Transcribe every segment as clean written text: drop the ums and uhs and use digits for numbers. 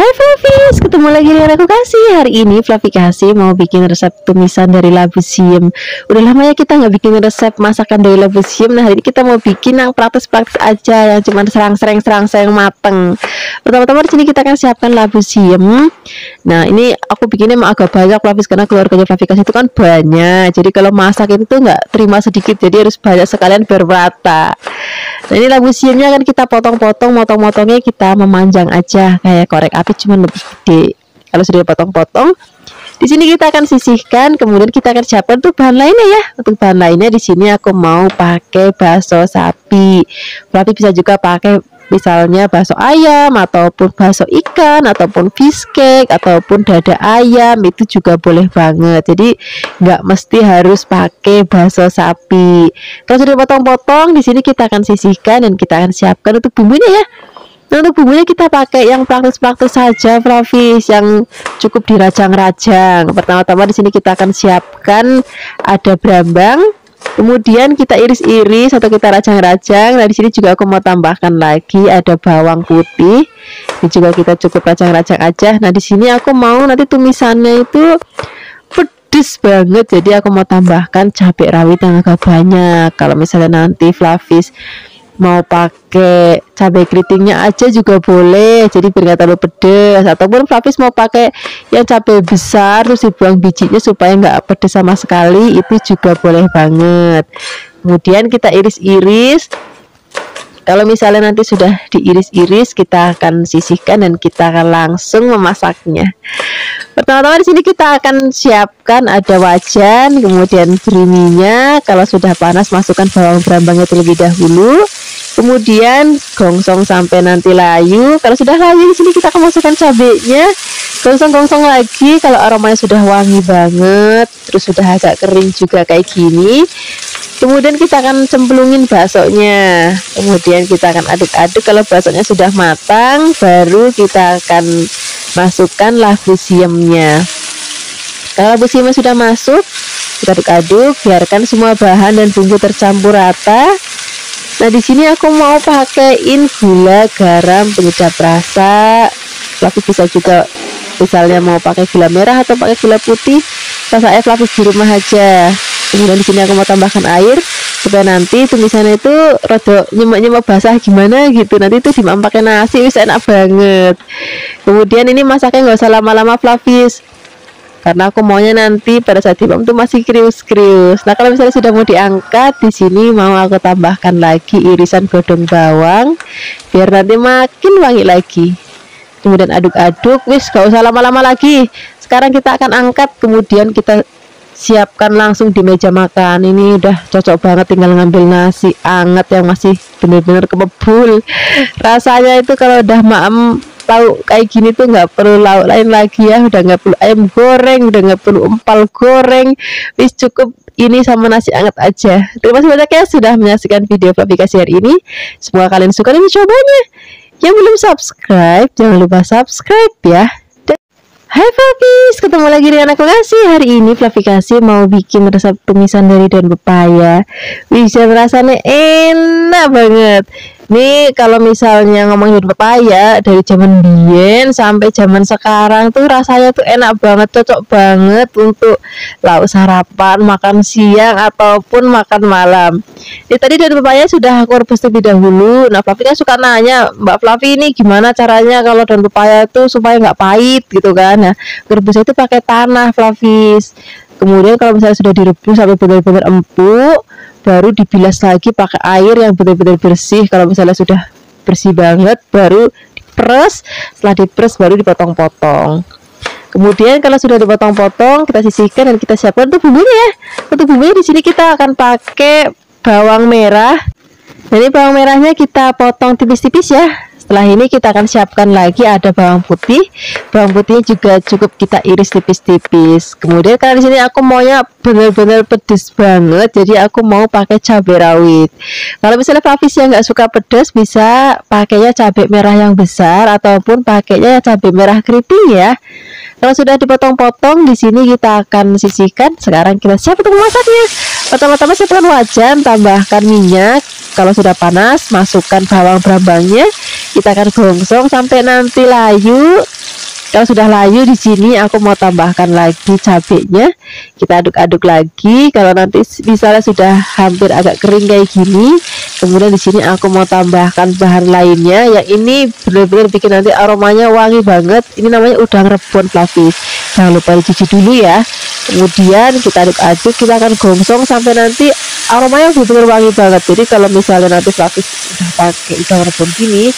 Hai Fluffies, ketemu lagi dengan aku Kasih. Hari ini Fluffy Kasih mau bikin resep tumisan dari labu siam. Udah lama ya kita nggak bikin resep masakan dari labu siam. Nah hari ini kita mau bikin yang praktis-praktis aja, yang cuman serang-serang mateng. Pertama-tama di sini kita akan siapkan labu siam. Nah ini aku bikinnya emang agak banyak Fluffies, karena keluarganya Fluffy Kasih itu kan banyak. Jadi kalau masak itu tuh nggak terima sedikit, jadi harus banyak sekalian bermerata. Nah ini labu siamnya akan kita potong-potong, motong-motongnya kita memanjang aja kayak korek api, cuman lebih gede. Kalau sudah potong-potong, di sini kita akan sisihkan, kemudian kita akan siapkan untuk bahan lainnya ya. Untuk bahan lainnya di sini aku mau pakai bakso sapi. Berarti bisa juga pakai misalnya bakso ayam ataupun bakso ikan ataupun fish cake ataupun dada ayam, itu juga boleh banget. Jadi nggak mesti harus pakai bakso sapi. Kalau sudah potong-potong, di sini kita akan sisihkan dan kita akan siapkan untuk bumbunya ya. Nah, untuk bumbunya kita pakai yang praktis-praktis saja, Fluffies, yang cukup dirajang-rajang. Pertama-tama di sini kita akan siapkan ada brambang, kemudian kita iris-iris atau kita rajang-rajang. Nah, di sini juga aku mau tambahkan lagi ada bawang putih. Ini juga kita cukup rajang-rajang aja. Nah, di sini aku mau nanti tumisannya itu pedes banget, jadi aku mau tambahkan cabai rawit yang agak banyak. Kalau misalnya nanti Fluffies mau pakai cabai keritingnya aja juga boleh, jadi biar nggak terlalu pedes. Ataupun Fluffies mau pakai yang cabai besar terus dibuang bijinya supaya nggak pedes sama sekali, itu juga boleh banget. Kemudian kita iris-iris. Kalau misalnya nanti sudah diiris-iris, kita akan sisihkan dan kita akan langsung memasaknya. Pertama-tama di sini kita akan siapkan ada wajan, kemudian creamy-nya. Kalau sudah panas, masukkan bawang brambangnya terlebih dahulu. Kemudian gongsong sampai nanti layu. Kalau sudah layu, di sini kita akan masukkan cabenya. Gongsong-gongsong lagi. Kalau aromanya sudah wangi banget, terus sudah agak kering juga kayak gini. Kemudian kita akan cemplungin baksonya. Kemudian kita akan aduk-aduk. Kalau baksonya sudah matang, baru kita akan masukkan labu siamnya. Kalau labu siamnya sudah masuk, kita aduk-aduk, biarkan semua bahan dan bumbu tercampur rata. Nah di sini aku mau pakaiin gula, garam, penyedap rasa. Fluffies bisa juga misalnya mau pakai gula merah atau pakai gula putih. Rasanya Fluffies di rumah aja. Kemudian di sini aku mau tambahkan air supaya nanti tumisannya itu rada nyemek-nyemek basah gimana gitu, nanti itu dimakan pakai nasi wis enak banget. Kemudian ini masaknya nggak usah lama-lama Fluffies, karena aku maunya nanti pada saat dimakan itu masih krius-krius. Nah kalau misalnya sudah mau diangkat, di sini mau aku tambahkan lagi irisan godong bawang biar nanti makin wangi lagi. Kemudian aduk-aduk, wis nggak usah lama-lama lagi. Sekarang kita akan angkat, kemudian kita siapkan langsung di meja makan. Ini udah cocok banget, tinggal ngambil nasi anget yang masih bener-bener kebebul. Rasanya itu kalau udah maem lauk kayak gini tuh nggak perlu lauk lain lagi ya. Udah nggak perlu ayam goreng, udah nggak perlu empal goreng, wis cukup ini sama nasi anget aja. Terima kasih banyak ya sudah menyaksikan video Fluffy Kasih hari ini. Semoga kalian suka dan mencobanya. Yang belum subscribe, jangan lupa subscribe ya. Hai Fluffies, ketemu lagi dengan aku Kasih. Hari ini Fluffy Kasih mau bikin resep tumisan dari daun pepaya. Bisa rasanya enak banget. Nih kalau misalnya ngomongin daun pepaya, dari zaman biyen sampai zaman sekarang tuh rasanya tuh enak banget, cocok banget untuk lauk sarapan, makan siang ataupun makan malam. Ini tadi daun pepaya sudah aku rebus terlebih dahulu. Nah Fluffies kan suka nanya, Mbak Fluffy ini gimana caranya kalau daun pepaya tuh supaya nggak pahit gitu kan. Nah, rebusnya itu pakai tanah Fluffies. Kemudian kalau misalnya sudah direbus sampai benar-benar empuk, baru dibilas lagi pakai air yang benar-benar bersih. Kalau misalnya sudah bersih banget, baru diperes. Setelah diperes baru dipotong-potong. Kemudian kalau sudah dipotong-potong, kita sisihkan dan kita siapkan untuk bumbunya ya. Untuk bumbunya di sini kita akan pakai bawang merah. Jadi bawang merahnya kita potong tipis-tipis ya. Setelah ini kita akan siapkan lagi ada bawang putih. Bawang putihnya juga cukup kita iris tipis-tipis. Kemudian karena di sini aku maunya benar-benar pedes banget, jadi aku mau pakai cabai rawit. Kalau misalnya Fluffies yang nggak suka pedas, bisa pakainya cabai merah yang besar ataupun pakainya cabai merah keriting ya. Kalau sudah dipotong-potong, di sini kita akan sisihkan. Sekarang kita siap untuk memasaknya. Pertama-tama siapkan wajan, tambahkan minyak. Kalau sudah panas, masukkan bawang brambangnya. Kita akan gongsong sampai nanti layu. Kalau sudah layu di sini aku mau tambahkan lagi cabenya, kita aduk-aduk lagi. Kalau nanti misalnya sudah hampir agak kering kayak gini, kemudian di sini aku mau tambahkan bahan lainnya yang ini benar-benar bikin nanti aromanya wangi banget. Ini namanya udang rebon Fluffy. Jangan lupa dicuci dulu ya. Kemudian kita aduk-aduk, kita akan gongsong sampai nanti aromanya benar-benar wangi banget. Jadi kalau misalnya nanti Fluffy udah pakai udang rebon gini,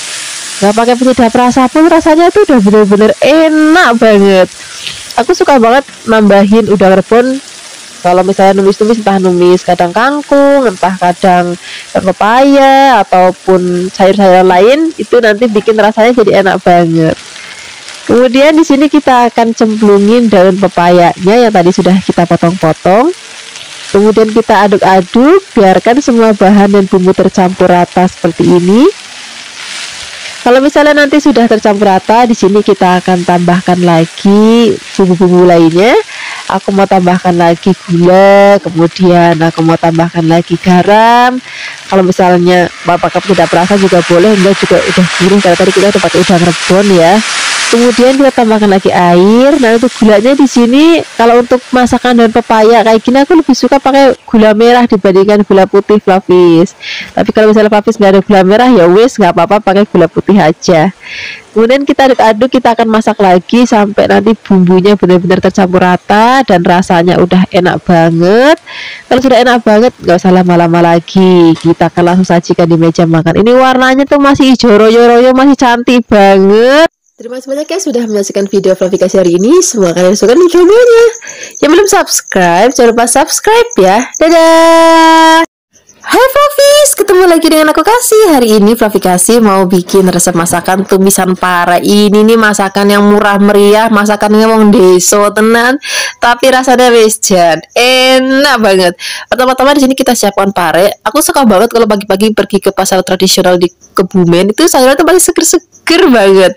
nggak pakai penyedap rasa pun rasanya tuh udah bener-bener enak banget. Aku suka banget nambahin udang rebon. Kalau misalnya numis-numis, entah numis kadang kangkung, entah kadang pepaya ataupun sayur-sayuran lain, itu nanti bikin rasanya jadi enak banget. Kemudian di sini kita akan cemplungin daun pepayanya yang tadi sudah kita potong-potong. Kemudian kita aduk-aduk, biarkan semua bahan dan bumbu tercampur rata seperti ini. Kalau misalnya nanti sudah tercampur rata, di sini kita akan tambahkan lagi bumbu-bumbu lainnya. Aku mau tambahkan lagi gula, kemudian aku mau tambahkan lagi garam. Kalau misalnya bapak tidak perasa juga boleh, enggak juga udah giring karena tadi kita udah pakai udang rebon ya. Kemudian kita tambahkan lagi air. Nah untuk gulanya di sini, kalau untuk masakan daun pepaya kayak gini aku lebih suka pakai gula merah dibandingkan gula putih Fluffy. Tapi kalau misalnya Fluffy nggak ada gula merah ya wes nggak apa-apa, pakai gula putih aja. Kemudian kita aduk-aduk, kita akan masak lagi sampai nanti bumbunya benar-benar tercampur rata dan rasanya udah enak banget. Kalau sudah enak banget nggak usah lama-lama lagi, kita akan langsung sajikan di meja makan. Ini warnanya tuh masih hijau royo-royo, masih cantik banget. Terima kasih banyak ya sudah menyaksikan video Fluffy Kasih hari ini. Semoga kalian suka dan mencobanya. Yang belum subscribe, jangan lupa subscribe ya. Dadah! Hai Fluffies, ketemu lagi dengan aku Kasih. Hari ini Fluffy Kasih mau bikin resep masakan tumisan pare. Ini nih masakan yang murah meriah, masakan ngomong deso tenan, tapi rasanya wis jan enak banget. Pertama-tama di sini kita siapkan pare. Aku suka banget kalau pagi-pagi pergi ke pasar tradisional di Kebumen, itu sayurnya tuh masih seger-seger banget.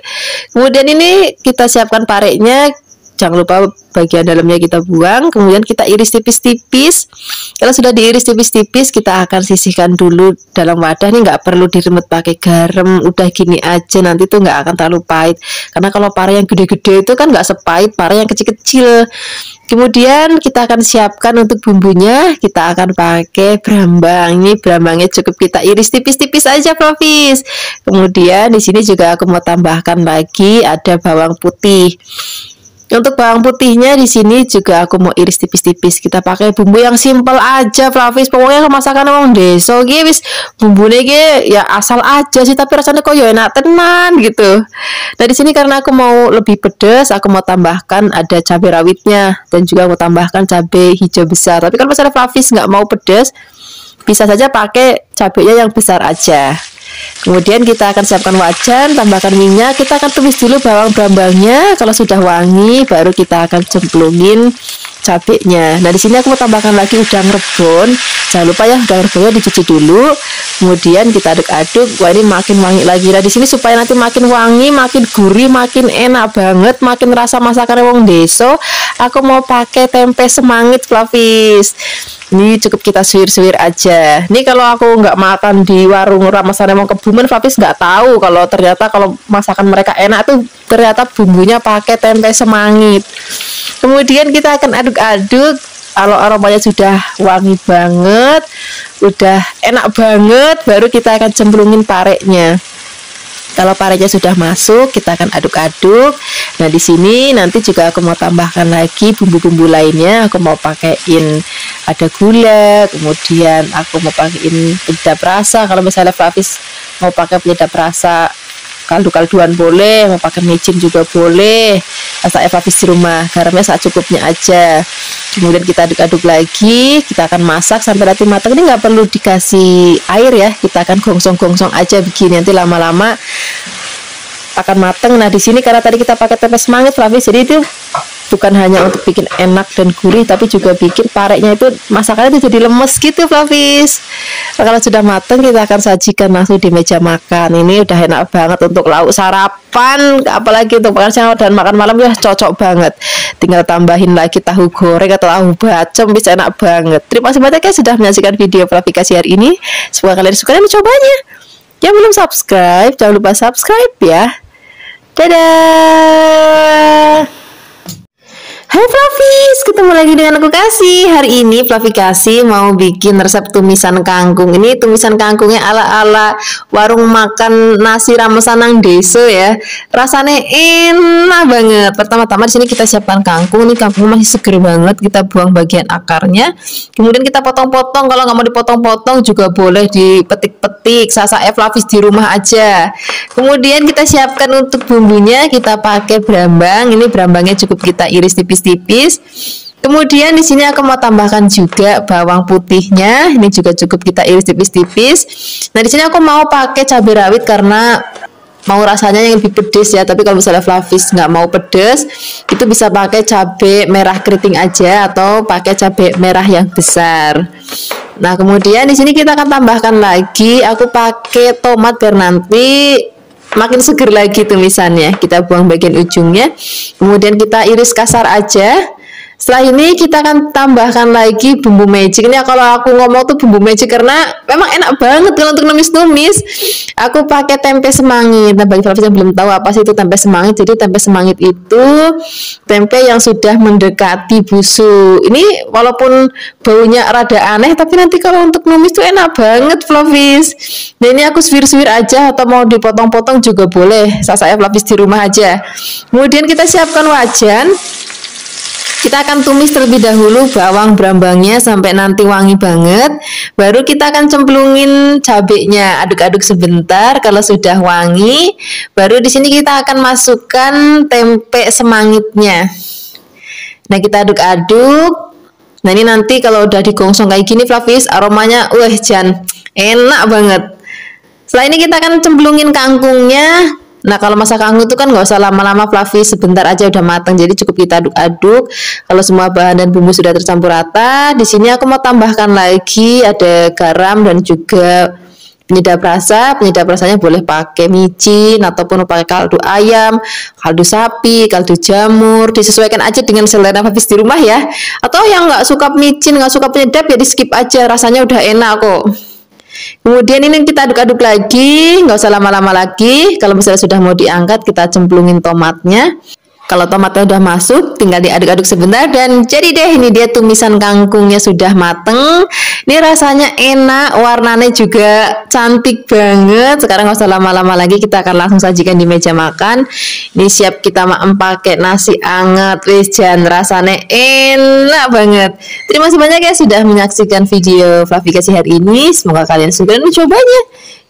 Kemudian ini kita siapkan parenya. Jangan lupa bagian dalamnya kita buang, kemudian kita iris tipis-tipis. Kalau sudah diiris tipis-tipis, kita akan sisihkan dulu dalam wadah. Ini nggak perlu diremet pakai garam, udah gini aja nanti tuh nggak akan terlalu pahit. Karena kalau pare yang gede-gede itu kan nggak sepahit pare yang kecil-kecil. Kemudian kita akan siapkan untuk bumbunya, kita akan pakai brambang. Ini brambangnya cukup kita iris tipis-tipis aja, Profis. Kemudian di sini juga aku mau tambahkan lagi ada bawang putih. Untuk bawang putihnya di sini juga aku mau iris tipis-tipis. Kita pakai bumbu yang simple aja, Fluffy. Pokoknya masakan orang desa iki wis bumbune iki ya asal aja sih, tapi rasanya kok yo enak tenan gitu. Nah, di sini karena aku mau lebih pedas, aku mau tambahkan ada cabai rawitnya dan juga aku tambahkan cabai hijau besar. Tapi kalau misalnya Fluffy nggak mau pedas, bisa saja pakai cabainya yang besar aja. Kemudian kita akan siapkan wajan, tambahkan minyak, kita akan tumis dulu bawang brambangnya. Kalau sudah wangi, baru kita akan cemplungin cabenya. Nah di sini aku mau tambahkan lagi udang rebon. Jangan lupa ya udang rebonnya dicuci dulu. Kemudian kita aduk-aduk. Wah ini makin wangi lagi. Nah di sini supaya nanti makin wangi, makin gurih, makin enak banget, makin rasa masakan wong deso, aku mau pakai tempe semangit, Fluffy. Ini cukup kita suwir-suwir aja. Ini kalau aku nggak makan di warung masakan emang Kebumen, Fluffy nggak tahu kalau ternyata kalau masakan mereka enak tuh ternyata bumbunya pakai tempe semangit. Kemudian kita akan aduk-aduk. Kalau aromanya sudah wangi banget, udah enak banget, baru kita akan cemplungin parenya. Kalau parenya sudah masuk, kita akan aduk-aduk. Nah di sini nanti juga aku mau tambahkan lagi bumbu-bumbu lainnya. Aku mau pakaiin ada gula, kemudian aku mau pakaiin penyedap rasa. Kalau misalnya Fluffy mau pakai penyedap rasa kaldu-kalduan boleh, mau pakai micin juga boleh. Saya Fluffy di rumah, garamnya secukupnya aja. Kemudian kita aduk-aduk lagi, kita akan masak sampai nanti matang. Ini nggak perlu dikasih air ya, kita akan gongsong-gongsong aja begini, nanti lama-lama akan mateng. Nah di sini karena tadi kita pakai tempe semangit, Fluffy, jadi itu bukan hanya untuk bikin enak dan gurih, tapi juga bikin parenya itu masakannya itu jadi lemes gitu, Fluffy. Kalau sudah mateng kita akan sajikan langsung di meja makan. Ini udah enak banget untuk lauk sarapan, apalagi untuk makan siang dan makan malam ya cocok banget. Tinggal tambahin lagi tahu goreng atau tahu bacem, bisa enak banget. Terima kasih banyak ya sudah menyaksikan video Fluffy Kasih hari ini. Semoga kalian suka dan mencobanya. Yang belum subscribe, jangan lupa subscribe ya. Dadah. ketemu lagi dengan aku Kasih. Hari ini Fluffy Kasih mau bikin resep tumisan kangkung. Ini tumisan kangkungnya ala-ala warung makan nasi ramesan nang desa ya. Rasanya enak banget. Pertama-tama di sini kita siapkan kangkung. Ini kangkung masih seger banget. Kita buang bagian akarnya. Kemudian kita potong-potong. Kalau nggak mau dipotong-potong juga boleh dipetik-petik. Sasae Fluffy di rumah aja. Kemudian kita siapkan untuk bumbunya. Kita pakai brambang. Ini brambangnya cukup kita iris tipis-tipis. Kemudian di sini aku mau tambahkan juga bawang putihnya. Ini juga cukup kita iris tipis-tipis. Nah, di sini aku mau pakai cabai rawit karena mau rasanya yang lebih pedes ya. Tapi kalau misalnya Fluffy nggak mau pedes, itu bisa pakai cabai merah keriting aja atau pakai cabai merah yang besar. Nah, kemudian di sini kita akan tambahkan lagi. Aku pakai tomat biar nanti makin seger lagi tumisannya. Kita buang bagian ujungnya, kemudian kita iris kasar aja. Setelah ini kita akan tambahkan lagi bumbu magic. Ini kalau aku ngomong tuh bumbu magic karena memang enak banget kalau untuk numis-numis. Aku pakai tempe semangit. Nah, bagi Fluffy yang belum tahu apa sih itu tempe semangit, jadi tempe semangit itu tempe yang sudah mendekati busuk. Ini walaupun baunya rada aneh, tapi nanti kalau untuk numis tuh enak banget Fluffy. Nah, ini aku suwir-suwir aja atau mau dipotong-potong juga boleh. Saya Fluffy di rumah aja. Kemudian kita siapkan wajan. Kita akan tumis terlebih dahulu bawang brambangnya sampai nanti wangi banget. Baru kita akan cemplungin cabenya, aduk-aduk sebentar. Kalau sudah wangi, baru di sini kita akan masukkan tempe semangitnya. Nah, kita aduk-aduk. Nah, ini nanti kalau udah digongsong kayak gini Fluffy, aromanya jan enak banget. Setelah ini kita akan cemplungin kangkungnya. Nah, kalau masak kangkung itu kan nggak usah lama-lama Fluffy, sebentar aja udah matang. Jadi cukup kita aduk-aduk. Kalau semua bahan dan bumbu sudah tercampur rata, di sini aku mau tambahkan lagi ada garam dan juga penyedap rasa. Penyedap rasanya boleh pakai micin ataupun pakai kaldu ayam, kaldu sapi, kaldu jamur. Disesuaikan aja dengan selera Fluffy di rumah ya. Atau yang nggak suka micin, nggak suka penyedap ya di skip aja. Rasanya udah enak kok. Kemudian ini kita aduk-aduk lagi, nggak usah lama-lama lagi. Kalau misalnya sudah mau diangkat, kita cemplungin tomatnya. Kalau tomatnya udah masuk, tinggal diaduk-aduk sebentar dan jadi deh. Ini dia tumisan kangkungnya sudah mateng. Ini rasanya enak, warnanya juga cantik banget. Sekarang nggak usah lama-lama lagi, kita akan langsung sajikan di meja makan. Ini siap kita makan pakai nasi anget. Wih, jan rasanya enak banget. Terima kasih banyak ya sudah menyaksikan video Fluffy Kasih hari ini. Semoga kalian suka dan mencobanya.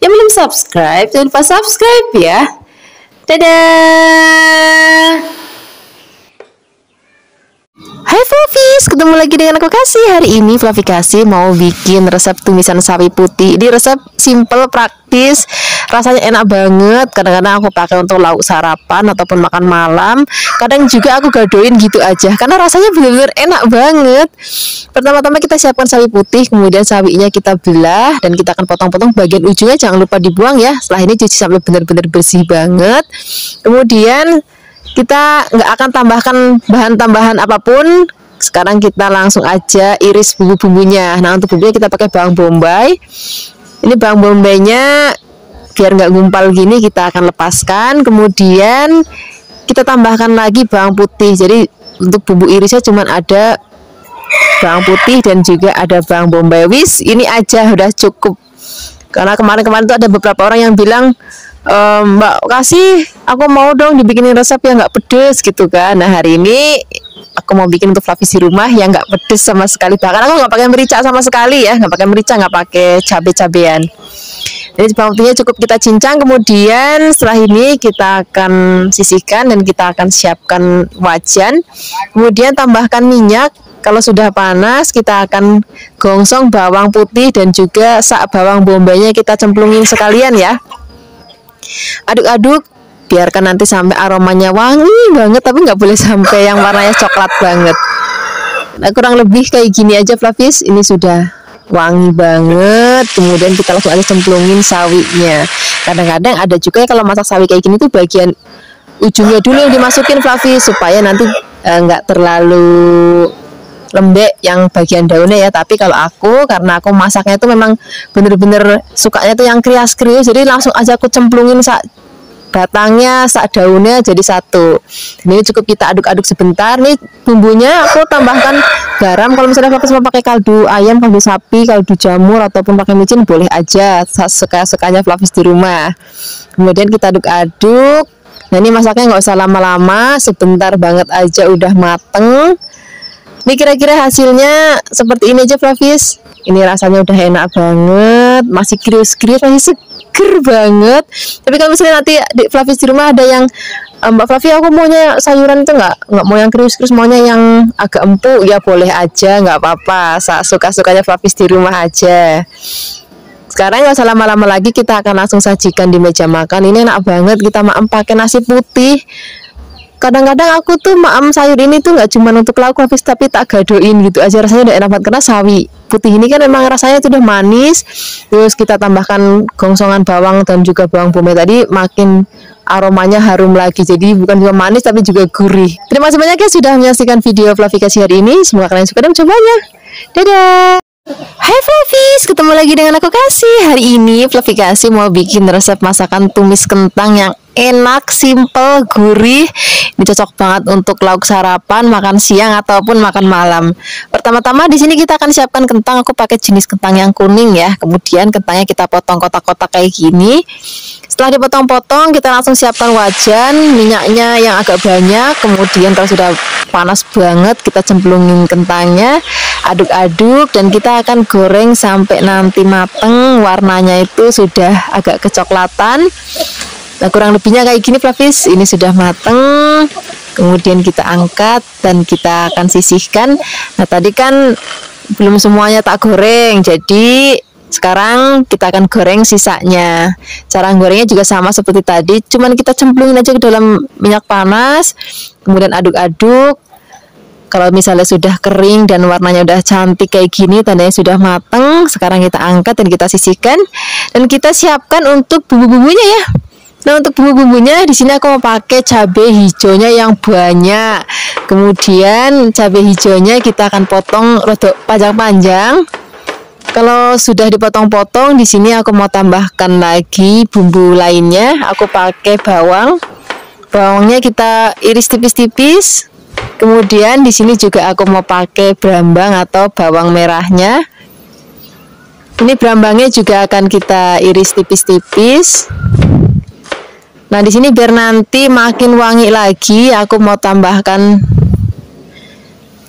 Yang belum subscribe, jangan lupa subscribe ya. Dadah. Hai Fluffy, ketemu lagi dengan aku Kasih. Hari ini Fluffy Kasih mau bikin resep tumisan sapi putih. Ini resep simple, praktis, rasanya enak banget. Kadang-kadang aku pakai untuk lauk sarapan ataupun makan malam. Kadang juga aku gadoin gitu aja karena rasanya benar-benar enak banget. Pertama-tama kita siapkan sapi putih, kemudian sapinya kita belah dan kita akan potong-potong bagian ujungnya, jangan lupa dibuang ya. Setelah ini cuci sampai benar-benar bersih banget. Kemudian kita nggak akan tambahkan bahan tambahan apapun. Sekarang kita langsung aja iris bumbu-bumbunya. Nah, untuk bumbunya kita pakai bawang bombay. Ini bawang bombaynya biar nggak gumpal gini kita akan lepaskan. Kemudian kita tambahkan lagi bawang putih. Jadi untuk bumbu irisnya cuma ada bawang putih dan juga ada bawang bombay. Wis, ini aja udah cukup. Karena kemarin-kemarin tuh ada beberapa orang yang bilang, Mbak Kasih, aku mau dong dibikinin resep yang nggak pedes gitu kan. Nah, hari ini aku mau bikin untuk Fluffy di rumah yang nggak pedes sama sekali. Bahkan aku nggak pakai merica sama sekali ya, nggak pakai merica, nggak pakai cabai-cabean. Jadi bawang putihnya cukup kita cincang. Kemudian setelah ini kita akan sisihkan dan kita akan siapkan wajan. Kemudian tambahkan minyak. Kalau sudah panas, kita akan gongsong bawang putih dan juga sak bawang bombaynya kita cemplungin sekalian ya. Aduk-aduk, biarkan nanti sampai aromanya wangi banget, tapi nggak boleh sampai yang warnanya coklat banget. Nah, kurang lebih kayak gini aja Fluffy. Ini sudah wangi banget. Kemudian kita langsung aja cemplungin sawinya. Kadang-kadang ada juga ya, kalau masak sawi kayak gini tuh bagian ujungnya dulu yang dimasukin Fluffy, supaya nanti nggak terlalu lembek yang bagian daunnya ya. Tapi kalau aku, karena aku masaknya itu memang bener-bener sukanya tuh yang krias-krius, jadi langsung aja aku cemplungin batangnya sak daunnya jadi satu. Ini cukup kita aduk-aduk sebentar. Nih bumbunya aku tambahkan garam. Kalau misalnya fokus mau pakai kaldu ayam, kaldu sapi, kaldu jamur ataupun pakai micin boleh aja, sekaya-sekanya Fluffy di rumah. Kemudian kita aduk-aduk. Nah ini masaknya nggak usah lama-lama, sebentar banget aja udah mateng. Ini kira-kira hasilnya seperti ini aja Fluffy. Ini rasanya udah enak banget, masih krius-krius, masih seger banget. Tapi kalau misalnya nanti di Fluffy di rumah ada yang Mbak Fluffy, aku maunya sayuran itu nggak mau yang krius-krius, maunya yang agak empuk, ya boleh aja, nggak apa-apa. Suka-sukanya Fluffy di rumah aja. Sekarang nggak usah lama-lama lagi, kita akan langsung sajikan di meja makan. Ini enak banget, kita makan pakai nasi putih. Kadang-kadang aku tuh makan sayur ini tuh nggak cuma untuk lauk habis, tapi tak gadoin gitu aja, rasanya udah enak banget. Karena sawi putih ini kan memang rasanya sudah manis, terus kita tambahkan gongsongan bawang dan juga bawang bombay tadi, makin aromanya harum lagi. Jadi bukan cuma manis tapi juga gurih. Terima kasih banyak ya sudah menyaksikan video Fluffy Kasih hari ini. Semoga kalian suka dan mencobanya. Dadah. Hai Fluffy, ketemu lagi dengan aku Kasih. Hari ini Fluffy Kasih mau bikin resep masakan tumis kentang yang enak, simple, gurih. Ini cocok banget untuk lauk sarapan, makan siang ataupun makan malam. Pertama-tama di sini kita akan siapkan kentang. Aku pakai jenis kentang yang kuning ya. Kemudian kentangnya kita potong kotak-kotak kayak gini. Setelah dipotong-potong, kita langsung siapkan wajan, minyaknya yang agak banyak. Kemudian kalau sudah panas banget, kita cemplungin kentangnya, aduk-aduk, dan kita akan goreng sampai nanti mateng, warnanya itu sudah agak kecoklatan. Nah kurang lebihnya kayak gini Fluffy, ini sudah mateng. Kemudian kita angkat dan kita akan sisihkan. Nah tadi kan belum semuanya tak goreng, jadi sekarang kita akan goreng sisanya. Cara gorengnya juga sama seperti tadi, cuman kita cemplungin aja ke dalam minyak panas, kemudian aduk-aduk. Kalau misalnya sudah kering dan warnanya udah cantik kayak gini, tandanya sudah mateng. Sekarang kita angkat dan kita sisihkan, dan kita siapkan untuk bumbu-bumbunya ya. Nah untuk bumbu-bumbunya di sini aku mau pakai cabai hijaunya yang banyak. Kemudian cabai hijaunya kita akan potong rodok panjang-panjang. Kalau sudah dipotong-potong, di sini aku mau tambahkan lagi bumbu lainnya. Aku pakai bawang. Bawangnya kita iris tipis-tipis. Kemudian di sini juga aku mau pakai brambang atau bawang merahnya. Ini brambangnya juga akan kita iris tipis-tipis. Nah di sini biar nanti makin wangi lagi, aku mau tambahkan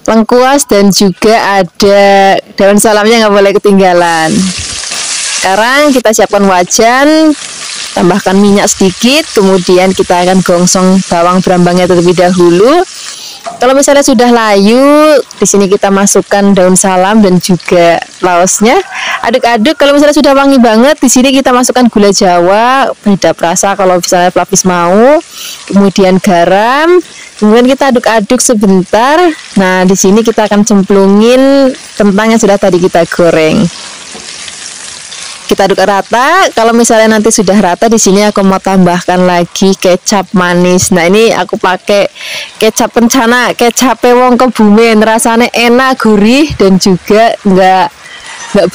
lengkuas dan juga ada daun salamnya, nggak boleh ketinggalan. Sekarang kita siapkan wajan, tambahkan minyak sedikit, kemudian kita akan gongsong bawang brambangnya terlebih dahulu. Kalau misalnya sudah layu, di sini kita masukkan daun salam dan juga laosnya. Aduk-aduk. Kalau misalnya sudah wangi banget, di sini kita masukkan gula Jawa beda rasa kalau misalnya Fluffy mau. Kemudian garam. Kemudian kita aduk-aduk sebentar. Nah, di sini kita akan cemplungin kentang yang sudah tadi kita goreng. Kita aduk rata. Kalau misalnya nanti sudah rata, di sini aku mau tambahkan lagi kecap manis. Nah ini aku pakai kecap kencana, kecap wong Kebumen. Rasanya enak, gurih, dan juga nggak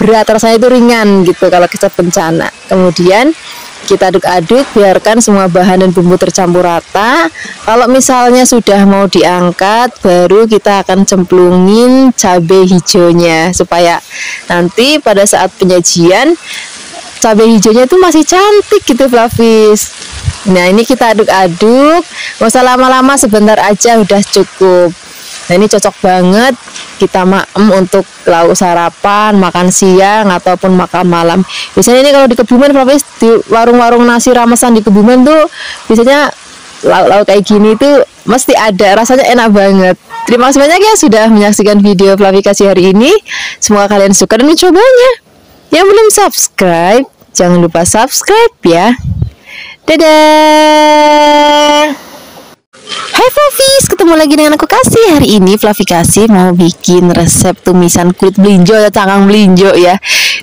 berat, rasanya itu ringan gitu kalau kecap kencana. Kemudian kita aduk-aduk, biarkan semua bahan dan bumbu tercampur rata. Kalau misalnya sudah mau diangkat, baru kita akan cemplungin cabai hijaunya, supaya nanti pada saat penyajian cabai hijaunya itu masih cantik gitu Fluffy. Nah ini kita aduk-aduk, nggak usah lama-lama, sebentar aja udah cukup. Nah ini cocok banget kita makan untuk lauk sarapan, makan siang ataupun makan malam. Biasanya ini kalau di Kebumen, di warung-warung nasi ramesan di Kebumen tuh biasanya lauk-lauk kayak gini tuh mesti ada, rasanya enak banget. Terima kasih banyak ya sudah menyaksikan video Fluffy Kasih hari ini. Semoga kalian suka dan mencobanya. Yang belum subscribe, jangan lupa subscribe ya. Dadah. Hai Fluffy, ketemu lagi dengan aku Kasih. Hari ini Fluffy Kasih mau bikin resep tumisan kulit melinjo atau cangkang melinjo ya.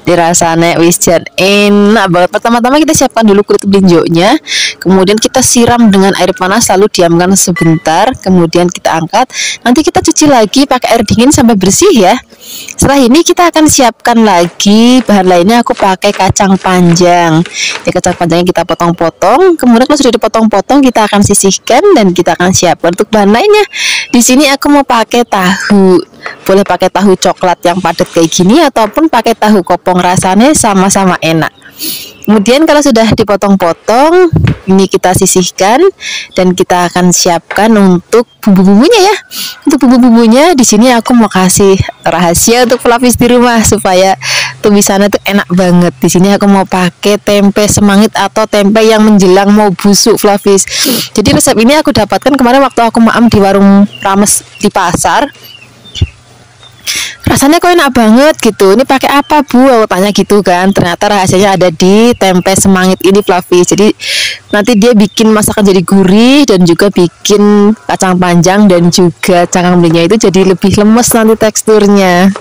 Dirasanya wis jan enak banget. Pertama-tama kita siapkan dulu kulit melinjonya, kemudian kita siram dengan air panas lalu diamkan sebentar, kemudian kita angkat. Nanti kita cuci lagi pakai air dingin sampai bersih ya. Setelah ini kita akan siapkan lagi bahan lainnya. Aku pakai kacang panjang. Jadi kacang panjangnya kita potong-potong. Kemudian kalau sudah dipotong-potong, kita akan sisihkan dan kita akan siapkan untuk bahan lainnya. Di sini aku mau pakai tahu. Boleh pakai tahu coklat yang padat kayak gini ataupun pakai tahu kopong, rasanya sama-sama enak. Kemudian kalau sudah dipotong-potong, ini kita sisihkan dan kita akan siapkan untuk bumbu-bumbunya ya. Untuk bumbu-bumbunya di sini aku mau kasih rahasia untuk pelapis di rumah supaya tumisannya tuh enak banget. Di sini aku mau pakai tempe semangit atau tempe yang menjelang mau busuk, pelapis. Jadi resep ini aku dapatkan kemarin waktu aku maam di warung rames di pasar. Rasanya kok enak banget gitu. Ini pakai apa, Bu? Aku tanya gitu kan. Ternyata rahasianya ada di tempe semangit ini, Fluffy. Jadi nanti dia bikin masakan jadi gurih dan juga bikin kacang panjang dan juga cangkang belinya itu jadi lebih lemes nanti teksturnya.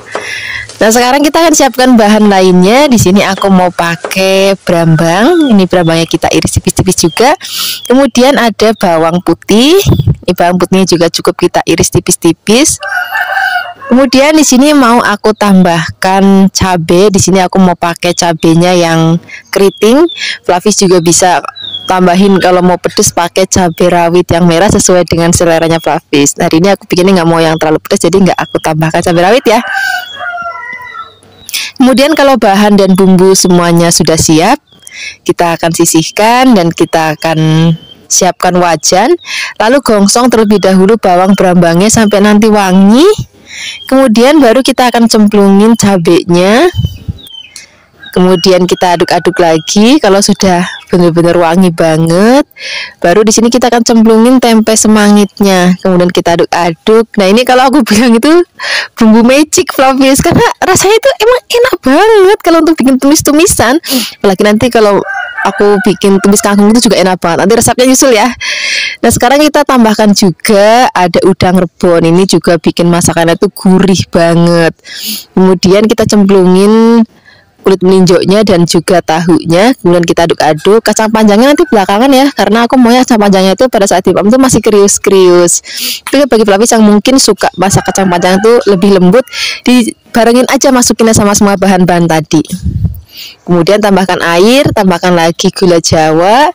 Nah, sekarang kita akan siapkan bahan lainnya. Di sini aku mau pakai brambang. Ini brambangnya kita iris tipis-tipis juga. Kemudian ada bawang putih. Ini bawang putihnya juga cukup kita iris tipis-tipis. Kemudian di sini mau aku tambahkan cabai. Di sini aku mau pakai cabainya yang keriting. Fluffy juga bisa tambahin kalau mau pedes pakai cabai rawit yang merah sesuai dengan seleranya Fluffy. Nah, hari ini aku pikirnya nggak mau yang terlalu pedes, jadi nggak aku tambahkan cabai rawit ya. Kemudian kalau bahan dan bumbu semuanya sudah siap, kita akan sisihkan dan kita akan siapkan wajan. Lalu gongsong terlebih dahulu bawang brambangnya sampai nanti wangi. Kemudian baru kita akan cemplungin cabenya. Kemudian kita aduk-aduk lagi. Kalau sudah benar-benar wangi banget, baru di sini kita akan cemplungin tempe semangitnya. Kemudian kita aduk-aduk. Nah, ini kalau aku bilang itu bumbu magic, Fluffy, karena rasanya itu emang enak banget kalau untuk bikin tumis-tumisan. Apalagi nanti kalau aku bikin tumis kangkung itu juga enak banget. Nanti resepnya nyusul ya. Nah, sekarang kita tambahkan juga ada udang rebon. Ini juga bikin masakannya tuh gurih banget. Kemudian kita cemplungin kulit melinjoknya dan juga tahunya. Kemudian kita aduk-aduk. Kacang panjangnya nanti belakangan ya, karena aku maunya kacang panjangnya itu pada saat dipam itu masih krius-krius. Tapi bagi pelapis yang mungkin suka masak kacang panjang itu lebih lembut, dibarengin aja masukinnya sama semua bahan-bahan tadi. Kemudian tambahkan air, tambahkan lagi gula jawa,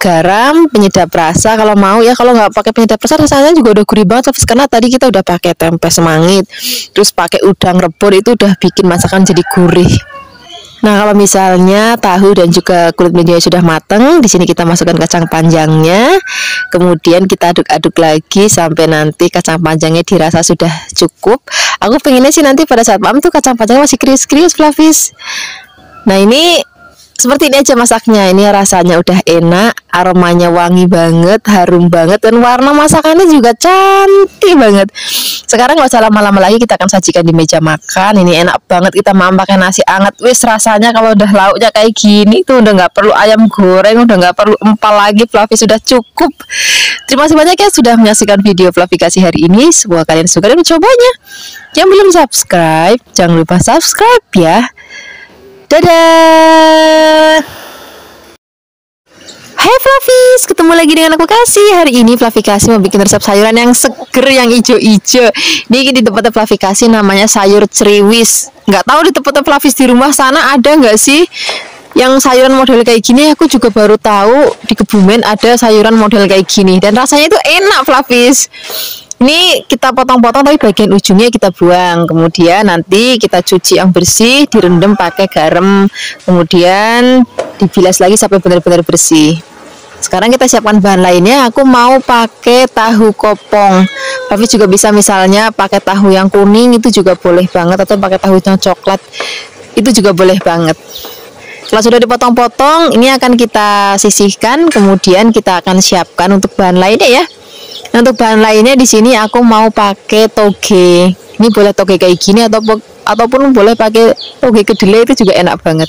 garam, penyedap rasa kalau mau ya. Kalau nggak pakai penyedap rasa, rasanya juga udah gurih banget, tapi karena tadi kita udah pakai tempe semangit, terus pakai udang rebus, itu udah bikin masakan jadi gurih. Nah, kalau misalnya tahu dan juga kulit melinjonya sudah mateng, di sini kita masukkan kacang panjangnya. Kemudian kita aduk-aduk lagi sampai nanti kacang panjangnya dirasa sudah cukup. Aku pengennya sih nanti pada saat malam tuh kacang panjangnya masih krius-krius, Fluffy. Nah, ini seperti ini aja masaknya. Ini rasanya udah enak, aromanya wangi banget, harum banget, dan warna masakannya juga cantik banget. Sekarang nggak usah lama-lama lagi, kita akan sajikan di meja makan. Ini enak banget, kita makan pakai nasi anget. Wis, rasanya kalau udah lauknya kayak gini tuh udah nggak perlu ayam goreng, udah nggak perlu empal lagi, Fluffy, sudah cukup. Terima kasih banyak ya sudah menyaksikan video Fluffy Kasih hari ini. Semoga kalian suka dan mencobanya. Yang belum subscribe, jangan lupa subscribe ya. Dadah. Hai Fluffies, ketemu lagi dengan aku Kasih. Hari ini Fluffy Kasih mau bikin resep sayuran yang seger, yang ijo-ijo. Ini di tempatnya Fluffy Kasih namanya sayur ceriwis. Nggak tahu di tempatnya Fluffies di rumah sana ada nggak sih yang sayuran model kayak gini. Aku juga baru tahu di Kebumen ada sayuran model kayak gini, dan rasanya itu enak, Fluffies. Ini kita potong-potong, tapi bagian ujungnya kita buang. Kemudian nanti kita cuci yang bersih, direndam pakai garam, kemudian dibilas lagi sampai benar-benar bersih. Sekarang kita siapkan bahan lainnya. Aku mau pakai tahu kopong, tapi juga bisa misalnya pakai tahu yang kuning, itu juga boleh banget, atau pakai tahu yang coklat, itu juga boleh banget. Kalau sudah dipotong-potong, ini akan kita sisihkan. Kemudian kita akan siapkan untuk bahan lainnya ya. Nah, untuk bahan lainnya di sini aku mau pakai toge. Ini boleh toge kayak gini ataupun boleh pakai toge kedelai, itu juga enak banget.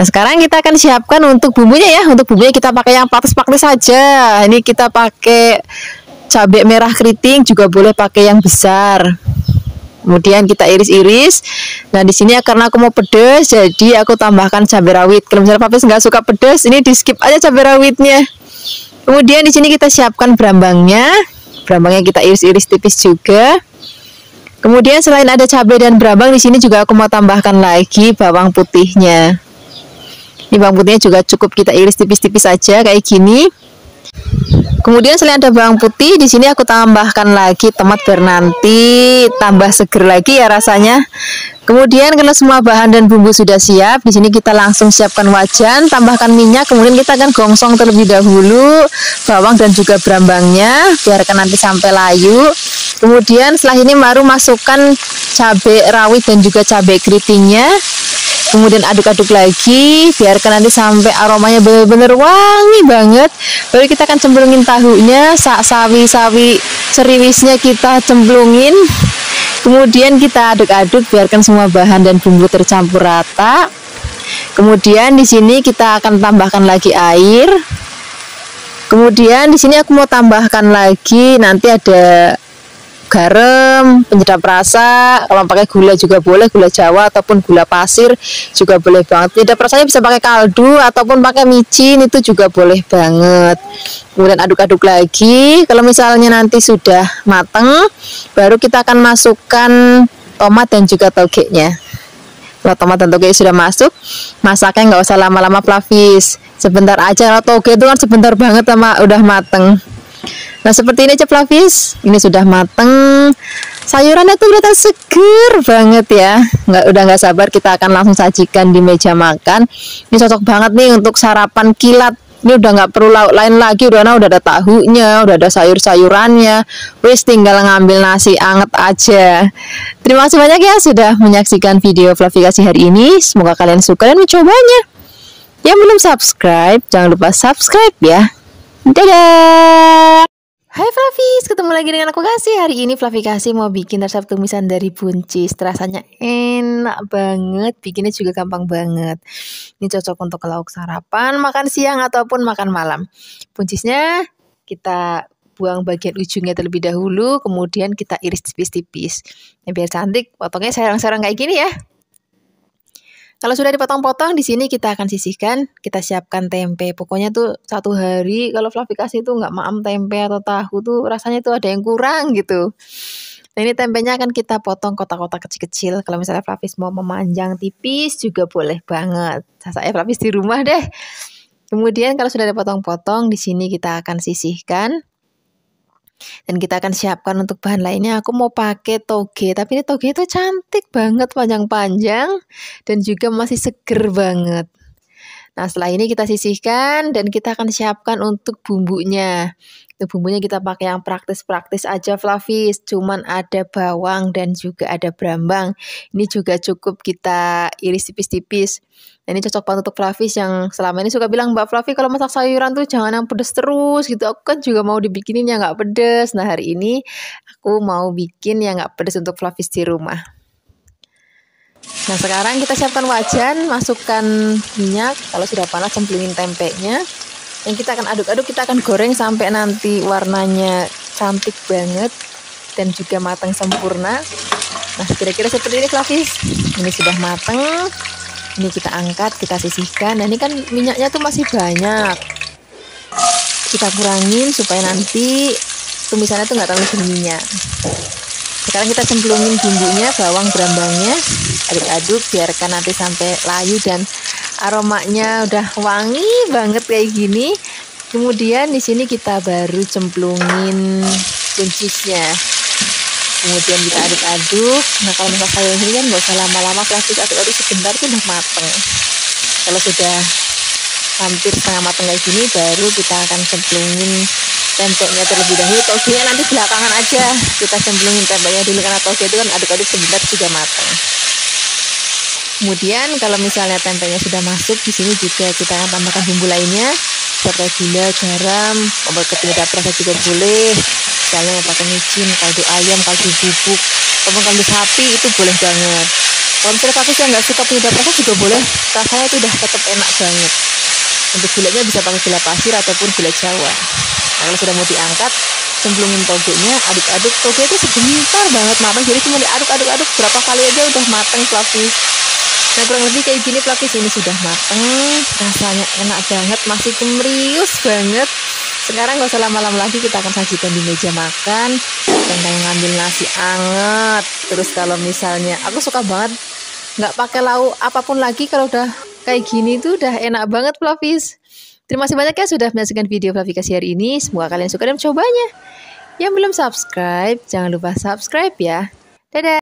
Nah, sekarang kita akan siapkan untuk bumbunya ya. Untuk bumbunya kita pakai yang patis-patis saja. Ini kita pakai cabai merah keriting, juga boleh pakai yang besar. Kemudian kita iris-iris. Nah, di sini karena aku mau pedas, jadi aku tambahkan cabai rawit. Kalau misalnya Papis nggak suka pedas, ini di skip aja cabai rawitnya. Kemudian di sini kita siapkan brambangnya. Brambangnya kita iris-iris tipis juga. Kemudian selain ada cabai dan brambang, di sini juga aku mau tambahkan lagi bawang putihnya. Ini bawang putihnya juga cukup kita iris tipis-tipis aja kayak gini. Kemudian selain ada bawang putih, di sini aku tambahkan lagi tomat biar nanti tambah seger lagi ya rasanya. Kemudian kalau semua bahan dan bumbu sudah siap, di sini kita langsung siapkan wajan, tambahkan minyak, kemudian kita akan gongsong terlebih dahulu bawang dan juga brambangnya, biarkan nanti sampai layu. Kemudian setelah ini baru masukkan cabai rawit dan juga cabai keritingnya. Kemudian aduk-aduk lagi, biarkan nanti sampai aromanya benar-benar wangi banget. Baru kita akan cemplungin tahunya, sawi-sawi ceriwisnya kita cemplungin. Kemudian kita aduk-aduk, biarkan semua bahan dan bumbu tercampur rata. Kemudian di sini kita akan tambahkan lagi air. Kemudian di sini aku mau tambahkan lagi, nanti ada garam, penyedap rasa. Kalau pakai gula juga boleh, gula Jawa ataupun gula pasir juga boleh banget. Penyedap rasanya bisa pakai kaldu ataupun pakai micin, itu juga boleh banget. Kemudian aduk-aduk lagi. Kalau misalnya nanti sudah mateng, baru kita akan masukkan tomat dan juga togenya. Kalau tomat dan togenya sudah masuk, masaknya nggak usah lama-lama, Flavis, sebentar aja. Kalau toge itu kan sebentar banget sama udah mateng. Nah seperti ini aja Flavis, ini sudah mateng, sayurannya tuh kelihatan seger banget ya. Udah nggak sabar kita akan langsung sajikan di meja makan. Ini cocok banget nih untuk sarapan kilat. Ini udah nggak perlu lauk lain lagi, udah ada tahunya, udah ada sayur-sayurannya. Wis tinggal ngambil nasi anget aja. Terima kasih banyak ya sudah menyaksikan video Fluffy Kasih hari ini. Semoga kalian suka dan mencobanya. Yang belum subscribe, jangan lupa subscribe ya. Dadah. Hai Fluffy, ketemu lagi dengan aku Kasih. Hari ini Fluffy Kasih mau bikin resep tumisan dari buncis. Rasanya enak banget, bikinnya juga gampang banget. Ini cocok untuk lauk sarapan, makan siang ataupun makan malam. Buncisnya kita buang bagian ujungnya terlebih dahulu, kemudian kita iris tipis-tipis. Nah, biar cantik, potongnya serang-serang kayak gini ya. Kalau sudah dipotong-potong, di sini kita akan sisihkan, kita siapkan tempe. Pokoknya tuh satu hari, kalau Fluffy Kasih itu nggak maam tempe atau tahu tuh rasanya tuh ada yang kurang gitu. Nah ini tempenya akan kita potong kotak-kotak kecil-kecil. Kalau misalnya Fluffy mau memanjang tipis juga boleh banget. Saya Fluffy di rumah deh. Kemudian kalau sudah dipotong-potong, di sini kita akan sisihkan. Dan kita akan siapkan untuk bahan lainnya. Aku mau pakai toge, tapi ini toge itu cantik banget, panjang-panjang dan juga masih seger banget. Nah setelah ini kita sisihkan dan kita akan siapkan untuk bumbunya. Bumbunya kita pakai yang praktis-praktis aja Fluffy, cuman ada bawang dan juga ada brambang. Ini juga cukup kita iris tipis-tipis. Nah, ini cocok banget untuk Fluffy yang selama ini suka bilang, Mbak Fluffy kalau masak sayuran tuh jangan yang pedes terus gitu. Aku kan juga mau dibikinin yang nggak pedes. Nah hari ini aku mau bikin yang nggak pedes untuk Fluffy di rumah. Nah sekarang kita siapkan wajan, masukkan minyak. Kalau sudah panas cemplungin tempenya. Yang kita akan aduk-aduk, kita akan goreng sampai nanti warnanya cantik banget dan juga matang sempurna. Nah kira-kira seperti ini Fluffy. Ini sudah matang. Ini kita angkat, kita sisihkan. Nah ini kan minyaknya tuh masih banyak. Kita kurangin supaya nanti tumisannya tuh nggak terlalu berminyak. Sekarang kita cemplungin bumbunya, bawang, brambangnya, aduk-aduk, biarkan nanti sampai layu dan aromanya udah wangi banget kayak gini. Kemudian di sini kita baru cemplungin buncisnya. Kemudian kita aduk-aduk. Nah kalau misalnya sayur ini kan nggak usah lama-lama, plastik aduk-aduk sebentar tuh udah mateng. Kalau sudah hampir setengah mateng kayak gini, baru kita akan cemplungin tempenya terlebih dahulu. Togenya nanti belakangan aja. Kita cemplungin tempenya dulu karena toge itu kan aduk-aduk sebentar juga mateng. Kemudian kalau misalnya tempenya sudah masuk, di sini juga kita akan tambahkan bumbu lainnya seperti gula, garam, obat penyedap rasa juga boleh. Misalnya mau pakai micin, kaldu ayam, kaldu bubuk, ataupun kaldu sapi itu boleh banget. Kalau misalnya pakai yang nggak suka penyedap rasa juga boleh. Rasanya itu udah tetap enak banget. Untuk gulanya bisa pakai gula pasir ataupun gula Jawa. Nah, kalau sudah mau diangkat, cemplungin togenya, aduk-aduk. Toge itu sebentar banget matang, jadi cuma diaduk-aduk-aduk berapa kali aja udah matang Fluffy. Nah kurang lebih kayak gini Fluffy, ini sudah mateng. Rasanya enak banget, masih kemerius banget. Sekarang gak usah lama-lama lagi, kita akan sajikan di meja makan. Tentang ngambil nasi anget. Terus kalau misalnya, aku suka banget nggak pakai lauk apapun lagi. Kalau udah kayak gini tuh udah enak banget, Fluffies. Terima kasih banyak ya sudah menyaksikan video Fluffy Kasih hari ini. Semoga kalian suka dan mencobanya. Yang belum subscribe, jangan lupa subscribe ya. Dadah!